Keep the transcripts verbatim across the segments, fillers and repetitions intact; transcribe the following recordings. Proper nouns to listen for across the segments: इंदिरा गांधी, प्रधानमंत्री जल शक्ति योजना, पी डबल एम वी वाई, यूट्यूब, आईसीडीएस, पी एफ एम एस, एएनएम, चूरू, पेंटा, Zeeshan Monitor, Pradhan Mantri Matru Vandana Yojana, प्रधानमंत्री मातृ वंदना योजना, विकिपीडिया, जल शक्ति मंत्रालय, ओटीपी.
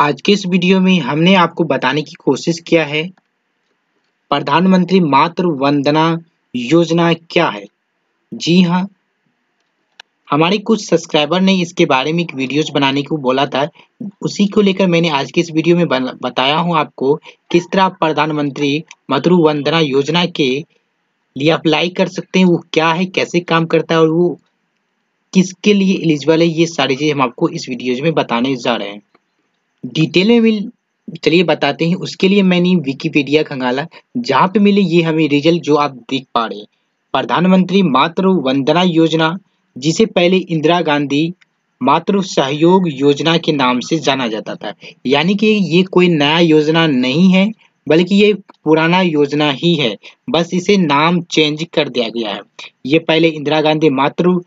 आज के इस वीडियो में हमने आपको बताने की कोशिश किया है प्रधानमंत्री मातृ वंदना योजना क्या है। जी हाँ, हमारे कुछ सब्सक्राइबर ने इसके बारे में एक वीडियोस बनाने को बोला था, उसी को लेकर मैंने आज के इस वीडियो में बताया हूँ आपको किस तरह आप प्रधानमंत्री मातृ वंदना योजना के लिए अप्लाई कर सकते हैं, वो क्या है, कैसे काम करता है और वो किसके लिए एलिजिबल है, ये सारी चीज़ हम आपको इस वीडियोज में बताने जा रहे हैं। डिटेल में चलिए बताते हैं। उसके लिए मैंने विकिपीडिया खंगाला, जहाँ पे मिले ये हमें रिजल्ट जो आप देख पा रहे हैं। प्रधानमंत्री मातृ वंदना योजना, जिसे पहले इंदिरा गांधी मातृ सहयोग योजना के नाम से जाना जाता था, यानी कि ये कोई नया योजना नहीं है बल्कि ये पुराना योजना ही है, बस इसे नाम चेंज कर दिया गया है। ये पहले इंदिरा गांधी मातृ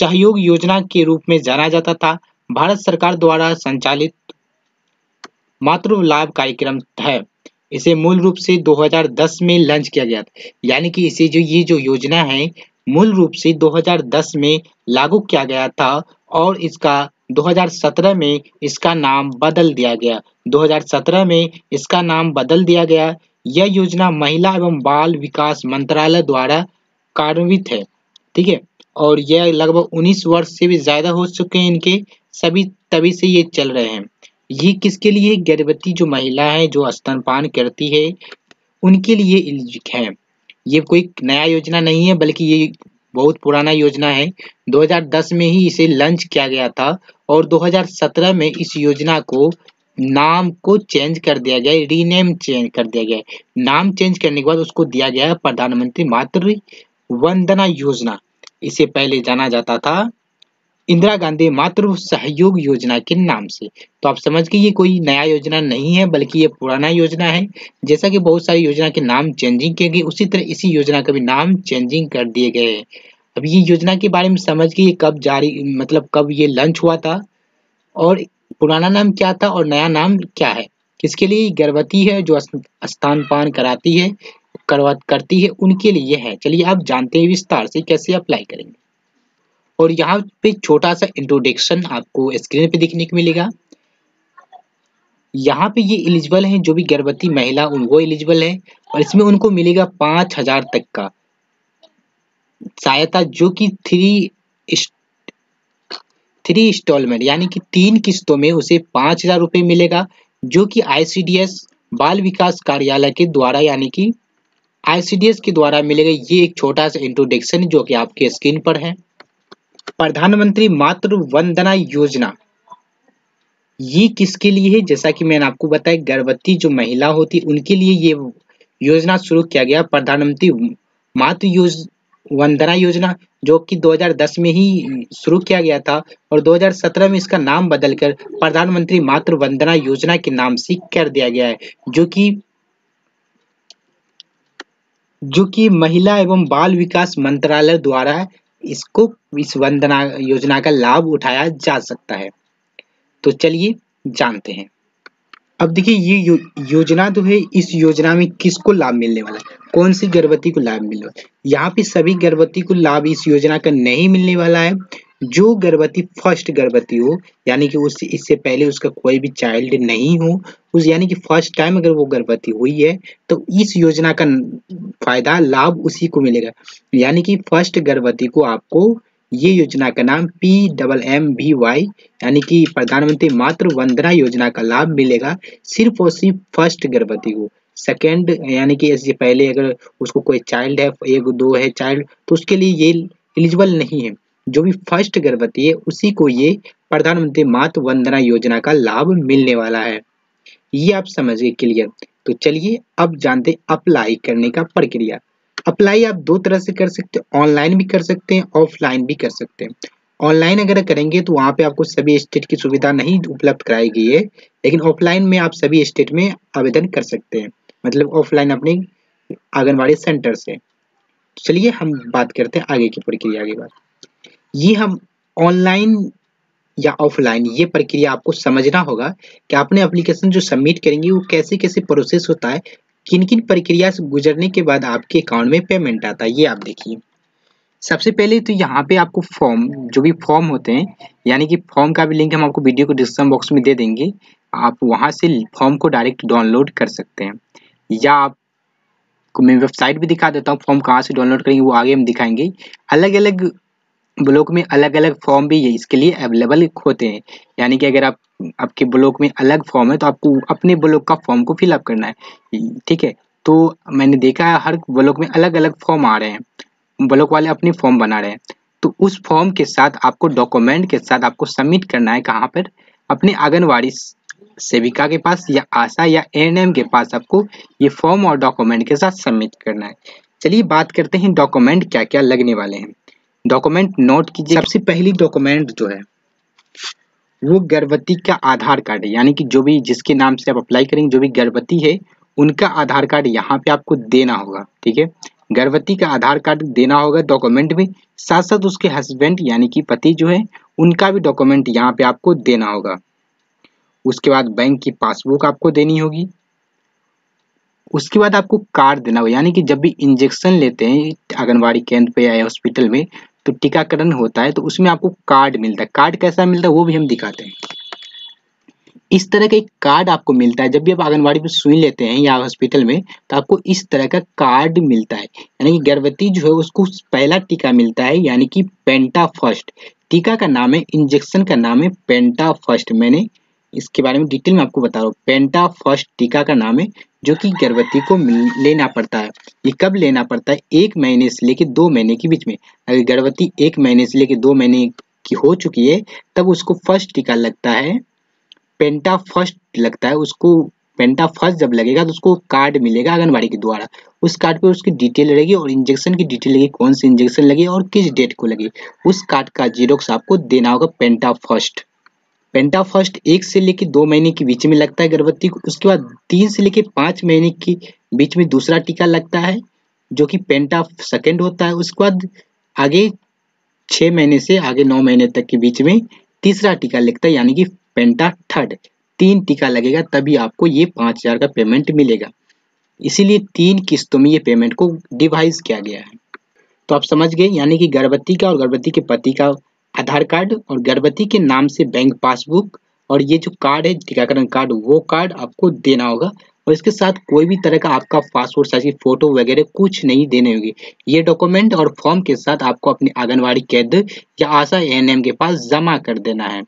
सहयोग योजना के रूप में जाना जाता था। भारत सरकार द्वारा संचालित मातृ लाभ कार्यक्रम है। इसे मूल रूप से दो हज़ार दस में लॉन्च किया गया था, यानी कि इसे जो ये जो योजना है मूल रूप से दो हज़ार दस में लागू किया गया था और इसका दो हज़ार सत्रह में इसका नाम बदल दिया गया। दो हज़ार सत्रह में इसका नाम बदल दिया गया। यह योजना महिला एवं बाल विकास मंत्रालय द्वारा कार्यान्वित है, ठीक है, और यह लगभग उन्नीस वर्ष से भी ज़्यादा हो चुके हैं इनके सभी, तभी से ये चल रहे हैं। ये किसके लिए? गर्भवती जो महिला है, जो स्तनपान करती है, उनके लिए एलिजिबल है। ये कोई नया योजना नहीं है बल्कि ये बहुत पुराना योजना है। दो हज़ार दस में ही इसे लॉन्च किया गया था और दो हज़ार सत्रह में इस योजना को नाम को चेंज कर दिया गया, रीनेम चेंज कर दिया गया। नाम चेंज करने के बाद उसको दिया गया प्रधानमंत्री मातृ वंदना योजना। इसे पहले जाना जाता था इंदिरा गांधी मातृ सहयोग योजना के नाम से। तो आप समझ के ये कोई नया योजना नहीं है बल्कि ये पुराना योजना है। जैसा कि बहुत सारी योजना के नाम चेंजिंग किए गए, उसी तरह इसी योजना का भी नाम चेंजिंग कर दिए गए हैं। अब ये योजना के बारे में समझ के ये कब जारी, मतलब कब ये लॉन्च हुआ था और पुराना नाम क्या था और नया नाम क्या है। किसके लिए? गर्भवती है, जो स्तनपान कराती है करवा करती है उनके लिए है। चलिए आप जानते हैं विस्तार से कैसे अप्लाई करेंगे। और यहाँ पे छोटा सा इंट्रोडक्शन आपको स्क्रीन पे देखने को मिलेगा। यहाँ पे ये एलिजिबल है, जो भी गर्भवती महिला उनको एलिजिबल है और इसमें उनको मिलेगा पाँच हजार तक का सहायता, जो कि थ्री थ्री इंस्टॉलमेंट यानी कि तीन किस्तों में उसे पाँच हजार रुपये मिलेगा, जो कि आईसीडीएस बाल विकास कार्यालय के द्वारा यानी कि आईसीडीएस के द्वारा मिलेगा। ये एक छोटा सा इंट्रोडक्शन जो कि आपके स्क्रीन पर है। प्रधानमंत्री मातृ वंदना योजना ये किसके लिए है? जैसा कि मैंने आपको बताया, गर्भवती जो महिला होती उनके लिए ये योजना शुरू किया गया, प्रधानमंत्री मातृ योज वंदना योजना, जो कि दो हज़ार दस में ही शुरू किया गया था और दो हज़ार सत्रह में इसका नाम बदलकर प्रधानमंत्री मातृ वंदना योजना के नाम से कर दिया गया है, जो कि जो कि महिला एवं बाल विकास मंत्रालय द्वारा इसको इस वंदना योजना का लाभ उठाया जा सकता है। तो चलिए जानते हैं। अब देखिए ये यो, योजना तो है, इस योजना में किसको लाभ मिलने वाला है, कौन सी गर्भवती को लाभ मिलने वाला है? यहाँ पे सभी गर्भवती को लाभ इस योजना का नहीं मिलने वाला है। जो गर्भवती फर्स्ट गर्भवती हो, यानी कि उस इससे पहले उसका कोई भी चाइल्ड नहीं हो, उस यानी कि फर्स्ट टाइम अगर वो गर्भवती हुई है तो इस योजना का फायदा लाभ उसी को मिलेगा। यानी कि फर्स्ट गर्भवती को आपको ये योजना का नाम पी डबल एम वी वाई यानी कि प्रधानमंत्री मातृ वंदना योजना का लाभ मिलेगा सिर्फ और सिर्फ फर्स्ट गर्भवती को। सेकेंड यानी कि इससे पहले अगर उसको कोई चाइल्ड है, एक दो है चाइल्ड, तो उसके लिए ये एलिजिबल नहीं है। जो भी फर्स्ट गर्भवती है उसी को ये प्रधानमंत्री मातृ वंदना योजना का लाभ मिलने वाला है। ये आप समझिए क्लियर। तो चलिए अब जानते हैं अप्लाई करने का प्रक्रिया। अप्लाई आप दो तरह से कर सकते हैं, ऑनलाइन भी कर सकते हैं, ऑफलाइन भी कर सकते हैं। ऑनलाइन अगर करेंगे तो वहाँ पे आपको सभी स्टेट की सुविधा नहीं उपलब्ध कराई गई है, लेकिन ऑफलाइन में आप सभी स्टेट में आवेदन कर सकते हैं, मतलब ऑफलाइन अपने आंगनबाड़ी सेंटर से। चलिए हम बात करते हैं आगे की प्रक्रिया के बाद। ये हम ऑनलाइन या ऑफलाइन ये प्रक्रिया आपको समझना होगा कि आपने एप्लीकेशन जो सबमिट करेंगे वो कैसे कैसे प्रोसेस होता है, किन किन प्रक्रिया से गुजरने के बाद आपके अकाउंट में पेमेंट आता है, ये आप देखिए। सबसे पहले तो यहाँ पे आपको फॉर्म, जो भी फॉर्म होते हैं, यानी कि फॉर्म का भी लिंक हम आपको वीडियो को डिस्क्रिप्शन बॉक्स में दे देंगे, आप वहाँ से फॉर्म को डायरेक्ट डाउनलोड कर सकते हैं, या आपको मैं वेबसाइट भी दिखा देता हूँ फॉर्म कहाँ से डाउनलोड करेंगे वो आगे हम दिखाएंगे। अलग अलग ब्लॉक में अलग अलग फॉर्म भी इसके लिए अवेलेबल होते हैं, यानी कि अगर आप आपके ब्लॉक में अलग फॉर्म है तो आपको अपने ब्लॉक का फॉर्म को फिलअप करना है, ठीक है। तो मैंने देखा है हर ब्लॉक में अलग अलग फॉर्म आ रहे हैं, ब्लॉक वाले अपने फॉर्म बना रहे हैं, तो उस फॉर्म के साथ आपको डॉक्यूमेंट के साथ आपको सबमिट करना है कहाँ पर, अपने आंगनवाड़ी सेविका के पास या आशा या एएनएम के पास आपको ये फॉर्म और डॉक्यूमेंट के साथ सबमिट करना है। चलिए बात करते हैं डॉक्यूमेंट क्या क्या लगने वाले हैं। डॉक्यूमेंट नोट कीजिए, सबसे पहली डॉक्यूमेंट जो है वो गर्भवती का आधार कार्ड है, यानी कि जो भी जिसके नाम से आप अप्लाई करेंगे जो भी गर्भवती है उनका आधार कार्ड यहाँ पे आपको देना होगा, ठीक है। गर्भवती का आधार कार्ड देना होगा डॉक्यूमेंट में, साथ साथ उसके हस्बैंड यानी कि पति जो है उनका भी डॉक्यूमेंट यहाँ पे आपको देना होगा। उसके बाद बैंक की पासबुक आपको देनी होगी। उसके बाद आपको कार्ड देना होगा, यानी कि जब भी इंजेक्शन लेते हैं आंगनबाड़ी केंद्र पे या हॉस्पिटल में तो टीकाकरण होता है तो उसमें आपको कार्ड मिलता है। कार्ड कैसा मिलता है वो भी हम दिखाते हैं। इस तरह का एक कार्ड आपको मिलता है, जब भी आप आंगनबाड़ी में सुई लेते हैं या हॉस्पिटल में तो आपको इस तरह का कार्ड मिलता है, यानी कि गर्भवती जो है उसको पहला टीका मिलता है, यानी कि पेंटा फर्स्ट। टीका का नाम है, इंजेक्शन का नाम है पेंटा फर्स्ट। मैंने इसके बारे में डिटेल में आपको बता रहा हूँ। पेंटा फर्स्ट टीका का नाम है जो कि गर्भवती को लेना पड़ता है। ये कब लेना पड़ता है? एक महीने से लेकर दो महीने के बीच में। अगर गर्भवती एक महीने से लेकर दो महीने की हो चुकी है तब उसको फर्स्ट टीका लगता है, पेंटा फर्स्ट लगता है उसको। पेंटा फर्स्ट जब लगेगा तो उसको कार्ड मिलेगा आंगनबाड़ी के द्वारा। उस कार्ड पे उसकी डिटेल रहेगी और इंजेक्शन की डिटेल लगेगी, कौन सी इंजेक्शन लगे और किस डेट को लगे। उस कार्ड का जीरोक्स आपको देना होगा। पेंटा फर्स्ट पेंटा फर्स्ट एक से लेकर दो महीने के बीच में लगता है गर्भवती को। उसके बाद तीन से लेकर पाँच महीने के बीच में दूसरा टीका लगता है जो कि पेंटा सेकेंड होता है। उसके बाद आगे छः महीने से आगे नौ महीने तक के बीच में तीसरा टीका लगता है, यानी कि पेंटा थर्ड। तीन टीका लगेगा तभी आपको ये पाँच हजार का पेमेंट मिलेगा, इसीलिए तीन किस्तों में ये पेमेंट को डिवाइड किया गया है। तो आप समझ गए, यानी कि गर्भवती का और गर्भवती के पति का आधार कार्ड और गर्भवती के नाम से बैंक पासबुक और ये जो कार्ड है टीकाकरण कार्ड, वो कार्ड आपको देना होगा। और इसके साथ कोई भी तरह का आपका पासपोर्ट साइज की फोटो वगैरह कुछ नहीं देने होगी। ये डॉक्यूमेंट और फॉर्म के साथ आपको अपने आंगनबाड़ी केंद्र या आशा एएनएम के पास जमा कर देना है।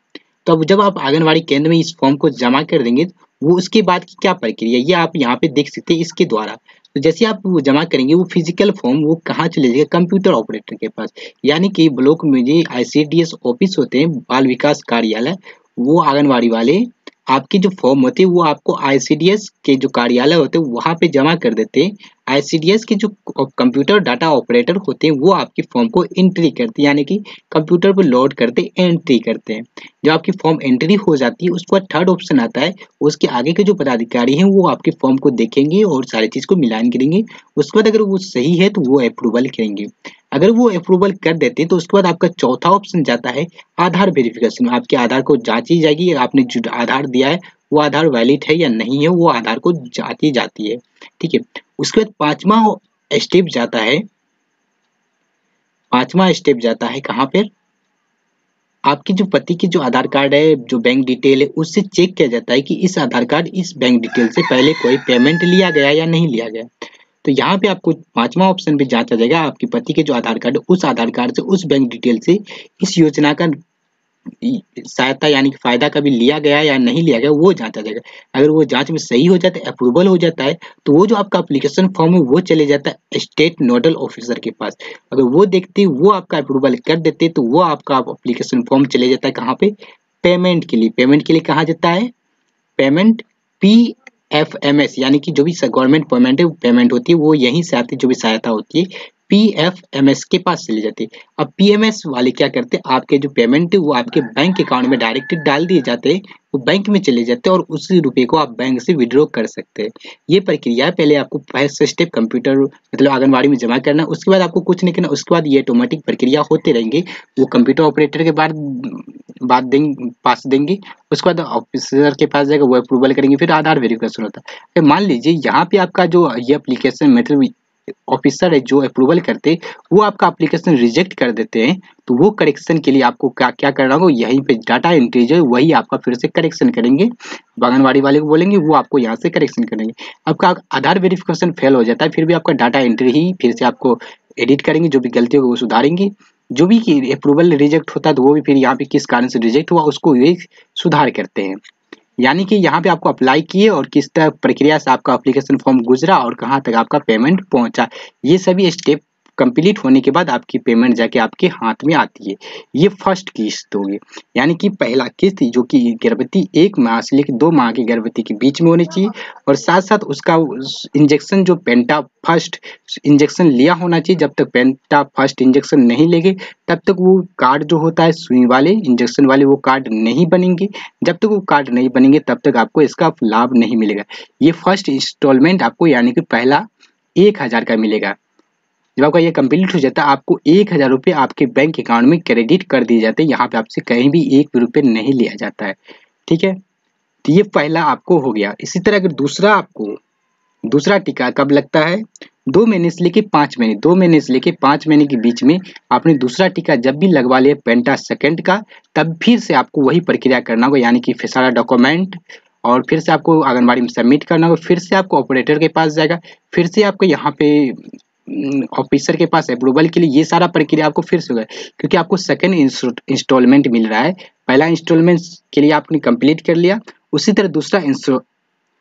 तो अब जब आप आंगनबाड़ी केंद्र में इस फॉर्म को जमा कर देंगे वो उसके बाद की क्या प्रक्रिया ये आप यहाँ पे देख सकते हैं इसके द्वारा। तो जैसे आप वो जमा करेंगे वो फिजिकल फॉर्म वो कहाँ चले जाएगा? कंप्यूटर ऑपरेटर के पास, यानी कि ब्लॉक में जो आईसीडीएस ऑफिस होते हैं, बाल विकास कार्यालय, वो आंगनबाड़ी वाले आपके जो फॉर्म होते हैं वो आपको आईसीडीएस के जो कार्यालय होते हैं वहाँ पे जमा कर देते हैं। आईसीडीएस के जो कंप्यूटर डाटा ऑपरेटर होते हैं वो आपके फॉर्म को एंट्री करते हैं, यानी कि कंप्यूटर पर लोड करते एंट्री करते हैं। जब आपकी फॉर्म एंट्री हो जाती है उसके बाद थर्ड ऑप्शन आता है, उसके आगे के जो पदाधिकारी हैं वो आपके फॉर्म को देखेंगे और सारी चीज़ को मिलान करेंगे। उसके बाद अगर वो सही है तो वो अप्रूवल करेंगे। अगर वो अप्रूवल कर देते हैं तो उसके बाद आपका चौथा ऑप्शन जाता है आधार वेरिफिकेशन। आपके आधार को जांची जाएगी, आपने जो आधार दिया है वो आधार वैलिड है या नहीं है वो आधार को जांची जाती है, ठीक है। उसके बाद पांचवा स्टेप जाता है, पांचवा स्टेप जाता है कहाँ पर? आपके जो पति की जो आधार कार्ड है जो बैंक डिटेल है उससे चेक किया जाता है कि इस आधार कार्ड इस बैंक डिटेल से पहले कोई पेमेंट लिया गया या नहीं लिया गया। तो यहाँ पे आपको पांचवा ऑप्शन पे जांचा जाएगा आपके पति के जो आधार कार्ड है उस आधार कार्ड से उस बैंक डिटेल से इस योजना का सहायता यानी कि फायदा कभी लिया गया या नहीं लिया गया वो जांचा जाएगा। अगर वो जांच में सही हो जाता है, अप्रूवल हो जाता है, तो वो जो आपका एप्लीकेशन फॉर्म है वो चले जाता है स्टेट नोडल ऑफिसर के पास। अगर वो देखते वो आपका अप्रूवल कर देते तो वो आपका एप्लीकेशन फॉर्म चले जाता है कहाँ पे? पेमेंट के लिए। पेमेंट के लिए कहाँ जाता है? Payment पी एफ एम एस, यानी कि जो भी गवर्नमेंट पेमेंट है पेमेंट होती है वो यहीं से आती है, जो भी सहायता होती है पी एफ एम एस के पास चली जाती है। अब पी एम एस वाले क्या करते हैं, आपके जो पेमेंट है वो आपके बैंक अकाउंट में डायरेक्ट डाल दिए जाते हैं, वो बैंक में चले जाते हैं और उसी रुपये को आप बैंक से विड्रॉ कर सकते हैं। ये प्रक्रिया पहले आपको फर्स्ट स्टेप कंप्यूटर मतलब आंगनबाड़ी में जमा करना, उसके बाद आपको कुछ नहीं करना, उसके बाद ये ऑटोमेटिक प्रक्रिया होते रहेंगे। वो कंप्यूटर ऑपरेटर के बाद बात देंगे पास देंगे, उसके बाद ऑफिसर के पास जाएगा वो अप्रूवल करेंगे, फिर आधार वेरिफिकेशन होता है। मान लीजिए यहाँ पे आपका जो ये अप्लीकेशन मतलब ऑफिसर है जो अप्रूवल करते वो आपका एप्लीकेशन रिजेक्ट कर देते हैं, तो वो करेक्शन के लिए आपको क्या क्या करना होगा, यहीं पे डाटा एंट्री जो है वही आपका फिर से करेक्शन करेंगे, आंगनबाड़ी वाले को बोलेंगे वो आपको यहाँ से करेक्शन करेंगे। आपका आधार वेरिफिकेशन फेल हो जाता है फिर भी आपका डाटा एंट्री ही फिर से आपको एडिट करेंगे, जो भी गलती होगी वो सुधारेंगे, जो भी कि अप्रूवल रिजेक्ट होता है तो वो भी फिर यहाँ पे किस कारण से रिजेक्ट हुआ उसको ये सुधार करते हैं। यानी कि यहाँ पे आपको अप्लाई किए और किस तरह प्रक्रिया से आपका एप्लीकेशन फॉर्म गुजरा और कहाँ तक आपका पेमेंट पहुँचा, ये सभी स्टेप कंप्लीट होने के बाद आपकी पेमेंट जाके आपके हाथ में आती है। ये फर्स्ट किस्त होगी, यानी कि पहला किस्त जो कि गर्भवती एक माह से लेकर दो माह की गर्भवती के बीच में होनी चाहिए और साथ साथ उसका इंजेक्शन जो पेंटा फर्स्ट इंजेक्शन लिया होना चाहिए। जब तक पेंटा फर्स्ट इंजेक्शन नहीं लेंगे तब तक वो कार्ड जो होता है सुई वाले इंजेक्शन वाले वो कार्ड नहीं बनेंगे, जब तक वो कार्ड नहीं बनेंगे तब तक आपको इसका लाभ नहीं मिलेगा। ये फर्स्ट इंस्टॉलमेंट आपको यानी कि पहला एक हज़ार का मिलेगा। जब आपका ये कंप्लीट हो जाता है आपको एक हज़ार रुपये आपके बैंक अकाउंट में क्रेडिट कर दिए जाते हैं, यहाँ पे आपसे कहीं भी एक भी रुपये नहीं लिया जाता है, ठीक है। तो ये पहला आपको हो गया। इसी तरह अगर दूसरा आपको दूसरा टीका कब लगता है, दो महीने से लेके पाँच महीने दो महीने से लेके पाँच महीने के बीच में आपने दूसरा टीका जब भी लगवा लिया पेंटा सेकेंड का, तब फिर से आपको वही प्रक्रिया करना होगा, यानी कि सारा डॉक्यूमेंट और फिर से आपको आंगनबाड़ी में सबमिट करना होगा, फिर से आपको ऑपरेटर के पास जाएगा, फिर से आपको यहाँ पे ऑफिसर के पास अप्रूवल के लिए, ये सारा प्रक्रिया आपको फिर से होगा क्योंकि आपको सेकेंड इंस्टॉलमेंट मिल रहा है। पहला इंस्टॉलमेंट के लिए आपने कंप्लीट कर लिया, उसी तरह दूसरा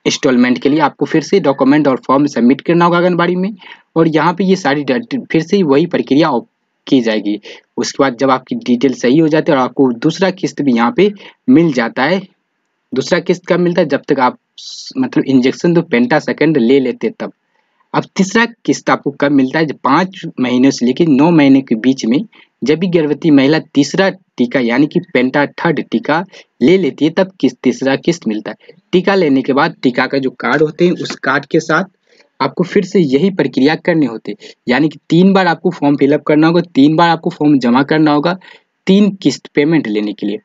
इंस्टॉलमेंट के लिए आपको फिर से डॉक्यूमेंट और फॉर्म सबमिट करना होगा आंगनबाड़ी में और यहाँ पे ये सारी फिर से वही प्रक्रिया की जाएगी। उसके बाद जब आपकी डिटेल सही हो जाती है और आपको दूसरा किस्त भी यहाँ पे मिल जाता है। दूसरा किस्त कब मिलता है, जब तक आप मतलब इंजेक्शन तो पेंटा सेकेंड ले लेते तब। अब तीसरा किस्त आपको कब मिलता है, जब पाँच महीने से लेकर नौ महीने के बीच में जब भी गर्भवती महिला तीसरा टीका यानी कि पेंटा थर्ड टीका ले लेती है तब किस्त तीसरा किस्त मिलता है। टीका लेने के बाद टीका का जो कार्ड होते हैं उस कार्ड के साथ आपको फिर से यही प्रक्रिया करनी होती है, यानी कि तीन बार आपको फॉर्म फिलअप करना होगा, तीन बार आपको फॉर्म जमा करना होगा, तीन किस्त पेमेंट लेने के लिए।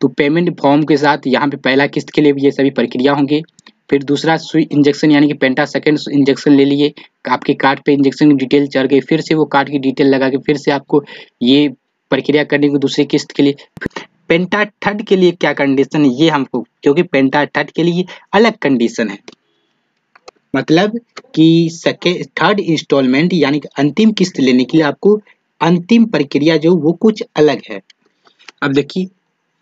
तो पेमेंट फॉर्म के साथ यहाँ पे पहला किस्त के लिए भी ये सभी प्रक्रिया होंगी, फिर दूसरा सुई इंजेक्शन यानी कि पेंटा सेकेंड इंजेक्शन ले लिए, आपके कार्ड पे इंजेक्शन की डिटेल चढ़ गई, फिर से वो कार्ड की डिटेल लगा के फिर से आपको ये प्रक्रिया करने को दूसरी किस्त के लिए। पेंटा थर्ड के लिए क्या कंडीशन है ये हमको, क्योंकि पेंटा थर्ड के लिए अलग कंडीशन है, मतलब कि सेकेंड थर्ड इंस्टॉलमेंट यानी कि अंतिम किस्त लेने के लिए आपको अंतिम प्रक्रिया जो वो कुछ अलग है। अब देखिए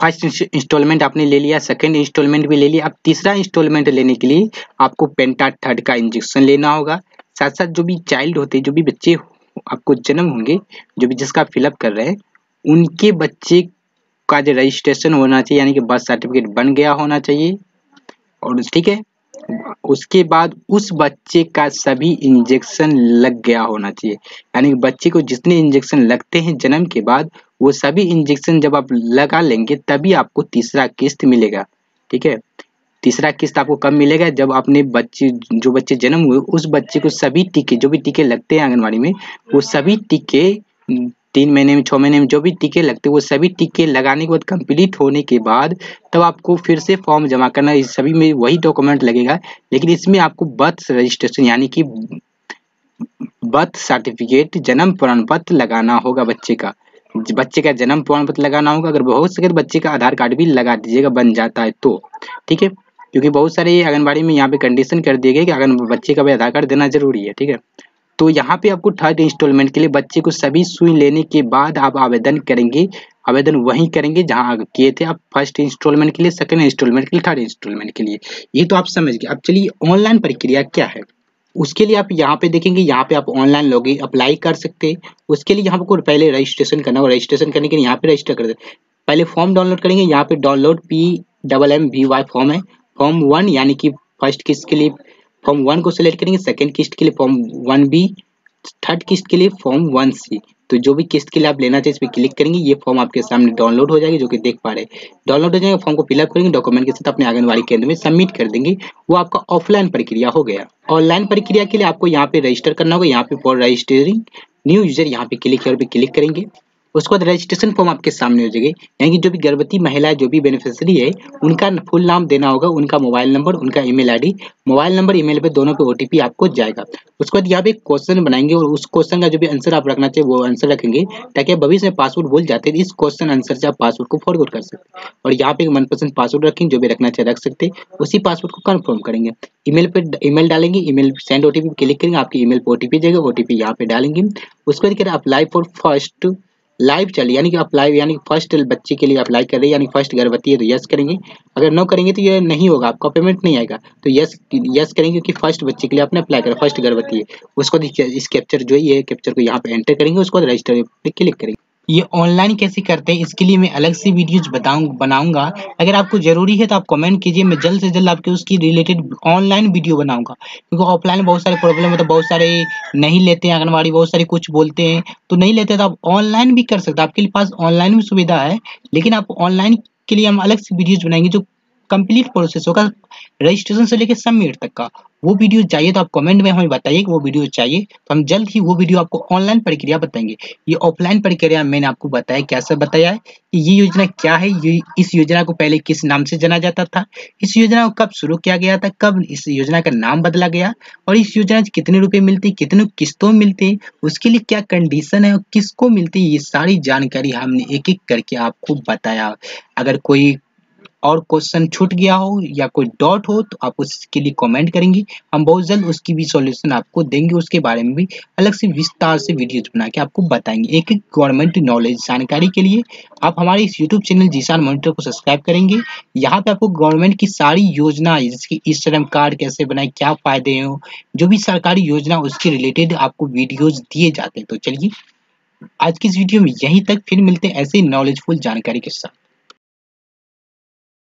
फर्स्ट इंस्टॉलमेंट आपने ले लिया, सेकंड इंस्टॉलमेंट भी ले लिया, अब तीसरा इंस्टॉलमेंट लेने के लिए आपको पेंटा थर्ड का इंजेक्शन लेना होगा। साथ साथ जो भी चाइल्ड होते हैं, जो भी बच्चे आपको जन्म होंगे, जो भी जिसका फिलअप कर रहे हैं, उनके बच्चे का जो रजिस्ट्रेशन होना चाहिए यानी कि बर्थ सर्टिफिकेट बन गया होना चाहिए और ठीक है, उसके बाद उस बच्चे का सभी इंजेक्शन लग गया होना चाहिए, यानी कि बच्चे को जितने इंजेक्शन लगते हैं जन्म के बाद वो सभी इंजेक्शन जब आप लगा लेंगे तभी आपको तीसरा किस्त मिलेगा, ठीक है। तीसरा किस्त आपको कब मिलेगा, जब आपने बच्चे जो बच्चे जन्म हुए उस बच्चे को सभी टीके जो भी टीके लगते हैं आंगनबाड़ी में वो सभी टीके तीन महीने में छः महीने में जो भी टीके लगते हैं वो सभी टीके लगाने के बाद कंप्लीट होने के बाद तब तो आपको फिर से फॉर्म जमा करना है। इस सभी में वही डॉक्यूमेंट लगेगा, लेकिन इसमें आपको बर्थ रजिस्ट्रेशन यानी कि बर्थ सर्टिफिकेट जन्म प्रमाण पत्र लगाना होगा, बच्चे का बच्चे का जन्म प्रमाण पत्र लगाना होगा। अगर बहुत से बच्चे का आधार कार्ड भी लगा दीजिएगा बन जाता है तो, ठीक है, क्योंकि बहुत सारे आंगनबाड़ी में यहाँ पे कंडीशन कर दिए गए कि अगर बच्चे का भी आधार कार्ड देना जरूरी है, ठीक है। तो यहाँ पे आपको थर्ड इंस्टॉलमेंट के लिए बच्चे को सभी सुई लेने के बाद आप आवेदन करेंगे, आवेदन वहीं करेंगे जहाँ किए थे आप फर्स्ट इंस्टॉलमेंट के लिए, सेकंड इंस्टॉलमेंट के लिए, थर्ड इंस्टॉलमेंट के लिए। ये तो आप समझ गए। अब चलिए ऑनलाइन प्रक्रिया क्या है, उसके लिए आप यहाँ पे देखेंगे, यहाँ पे आप ऑनलाइन लॉगिन अप्लाई कर सकते हैं। उसके लिए आपको पहले रजिस्ट्रेशन करना होगा, रजिस्ट्रेशन करने के लिए यहाँ पे रजिस्टर कर दे, पहले फॉर्म डाउनलोड करेंगे, यहाँ पे download पी डबल एम वी वाई form है, फॉर्म वन यानी कि फर्स्ट किस्त के लिए फॉर्म वन को सिलेक्ट करेंगे, सेकंड किस्त के लिए फॉर्म वन बी, थर्ड किस्त के लिए फॉर्म वन सी। तो जो भी किस्त के लिए आप लेना चाहिए इस पर क्लिक करेंगे, ये फॉर्म आपके सामने डाउनलोड हो जाएगी, जो कि देख पा रहे हैं डाउनलोड हो जाएगा। फॉर्म को फिलअप करेंगे, डॉक्यूमेंट के साथ अपने आंगनबाड़ी केंद्र में सबमिट कर देंगे। वो आपका ऑफलाइन प्रक्रिया हो गया। ऑनलाइन प्रक्रिया के लिए आपको यहाँ पे रजिस्टर करना होगा, यहाँ पे फॉर रजिस्टरिंग न्यू यूजर यहाँ पे क्लिक है और पे क्लिक करेंगे। उसके बाद रजिस्ट्रेशन फॉर्म आपके सामने हो जाएगी, यानी कि जो भी गर्भवती महिला है, जो भी बेनिफिशियरी है, उनका फुल नाम देना होगा, उनका मोबाइल नंबर, उनका email ID, mobile number email पे दोनों पे ओटीपी आपको जाएगा। उसके बाद यहाँ पे क्वेश्चन बनाएंगे और उस क्वेश्चन का जो भी आंसर आप रखना चाहिए वो आंसर रखेंगे, ताकि आप भविष्य में पासवर्ड भूल जाते हैं, इस क्वेश्चन आंसर से आप पासवर्ड को फॉरवर्ड कर सकते हैं। और यहाँ पे एक मनपसंद पासवर्ड रखेंगे, जो भी रखना चाहिए रख सकते, उसी पासवर्ड को कन्फर्म करेंगे। ईमेल पे ईमेल डालेंगे, ईमेल सेंड ओटीपी क्लिक करेंगे, आपके ईमेल पे ओटीपी जाएगा, ओटीपी यहाँ पे डालेंगे। उसके बाद अप्लाई फॉर फर्स्ट लाइव चलिए, यानी कि अप्लाई यानी फर्स्ट बच्चे के लिए अप्लाई कर रहे हैं, यानी फर्स्ट गर्भवती है तो यस करेंगे, अगर नो करेंगे तो ये नहीं होगा, आपका पेमेंट नहीं आएगा, तो यस यस करेंगे क्योंकि फर्स्ट बच्चे के लिए आपने अप्लाई करा, फर्स्ट गर्भवती है। उसको इस कैप्चर जो है कैप्चर को यहाँ पे एंटर करेंगे, उसको रजिस्टर पे क्लिक करेंगे। ये ऑनलाइन कैसे करते हैं इसके लिए मैं अलग से वीडियोज बताऊँ बनाऊंगा, अगर आपको जरूरी है तो आप कमेंट कीजिए, मैं जल्द से जल्द आपके उसकी रिलेटेड ऑनलाइन वीडियो बनाऊंगा, क्योंकि ऑफलाइन बहुत सारे प्रॉब्लम होता है, बहुत सारे नहीं लेते हैं आंगनबाड़ी, बहुत सारे कुछ बोलते हैं तो नहीं लेते, तो आप ऑनलाइन भी कर सकते हैं, आपके पास ऑनलाइन भी सुविधा है, लेकिन आप ऑनलाइन के लिए हम अलग से वीडियोज बनाएंगे जो कंप्लीट प्रोसेस होगा रजिस्ट्रेशन से लेकर सबमिट तक का। वो वीडियो चाहिए तो आप कमेंट में हमें बताइए कि वो वीडियो चाहिए, तो हम जल्द ही वो वीडियो आपको ऑनलाइन प्रक्रिया बताएंगे। ये ऑफलाइन प्रक्रिया मैंने आपको बताया, कैसे बताया है कि ये योजना क्या है, ये इस योजना को पहले किस नाम से जाना जाता था, इस योजना को कब शुरू किया गया था, कब इस योजना का नाम बदला गया, और इस योजना से कितने रुपये मिलते, कितने किस्तों में मिलते, उसके लिए क्या कंडीशन है और किसको मिलती, ये सारी जानकारी हमने एक एक करके आपको बताया। अगर कोई और क्वेश्चन छूट गया हो या कोई डॉट हो तो आप उसके लिए कमेंट करेंगे, हम बहुत जल्द उसकी भी सॉल्यूशन आपको देंगे, उसके बारे में भी अलग से विस्तार से वीडियोज बना के आपको बताएंगे। एक एक गवर्नमेंट नॉलेज जानकारी के लिए आप हमारे इस यूट्यूब चैनल जीशान मॉनिटर को सब्सक्राइब करेंगे, यहाँ पे आपको गवर्नमेंट की सारी योजना, जिसकी ई श्रम कार्ड कैसे बनाए, क्या फायदे हो, जो भी सरकारी योजना उसके रिलेटेड आपको वीडियोज दिए जाते हैं। तो चलिए आज की इस वीडियो में यहीं तक, फिर मिलते हैं ऐसे नॉलेजफुल जानकारी के साथ।